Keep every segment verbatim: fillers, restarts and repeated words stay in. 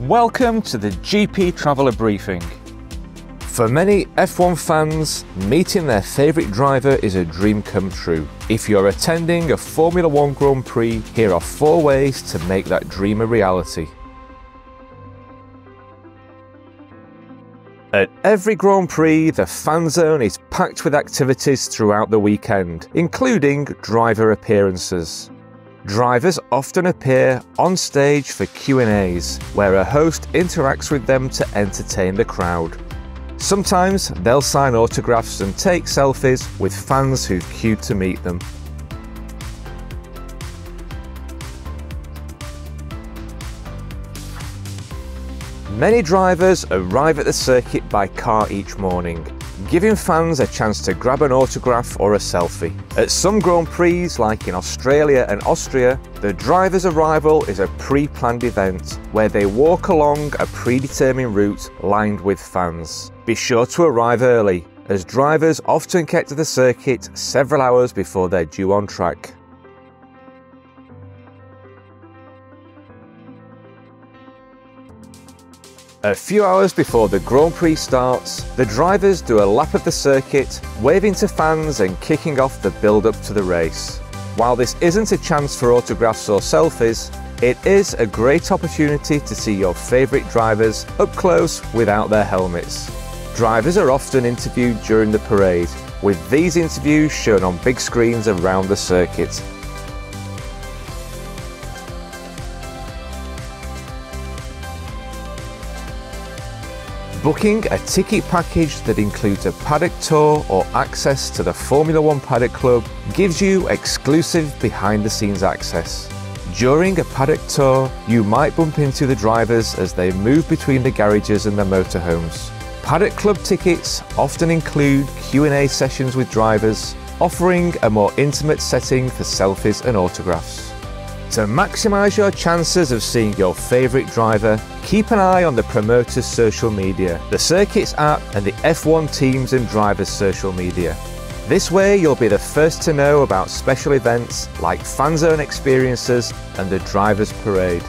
Welcome to the G P Traveller briefing. For many F one fans, meeting their favourite driver is a dream come true. If you're attending a Formula one Grand Prix, here are four ways to make that dream a reality. At every Grand Prix, the fan zone is packed with activities throughout the weekend, including driver appearances. Drivers often appear on stage for Q and A's, where a host interacts with them to entertain the crowd. Sometimes they'll sign autographs and take selfies with fans who queued to meet them. Many drivers arrive at the circuit by car each morning, giving fans a chance to grab an autograph or a selfie. At some Grand Prix, like in Australia and Austria, the driver's arrival is a pre-planned event where they walk along a predetermined route lined with fans. Be sure to arrive early, as drivers often get to the circuit several hours before they're due on track. A few hours before the Grand Prix starts, the drivers do a lap of the circuit, waving to fans and kicking off the build-up to the race. While this isn't a chance for autographs or selfies, it is a great opportunity to see your favourite drivers up close without their helmets. Drivers are often interviewed during the parade, with these interviews shown on big screens around the circuit. Booking a ticket package that includes a paddock tour or access to the Formula one Paddock Club gives you exclusive behind-the-scenes access. During a paddock tour, you might bump into the drivers as they move between the garages and the motorhomes. Paddock Club tickets often include Q and A sessions with drivers, offering a more intimate setting for selfies and autographs. To maximise your chances of seeing your favourite driver, keep an eye on the promoter's social media, the circuit's app and the F one teams and drivers' social media. This way you'll be the first to know about special events like fan zone experiences and the drivers' parade.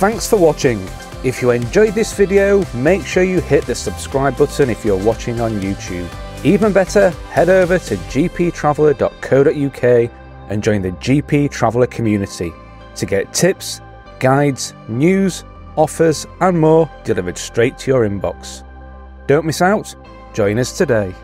Thanks for watching. If you enjoyed this video, make sure you hit the subscribe button if you're watching on YouTube. Even better, head over to g p traveller dot co dot u k and join the G P Traveller community to get tips, guides, news, offers and more delivered straight to your inbox. Don't miss out, join us today.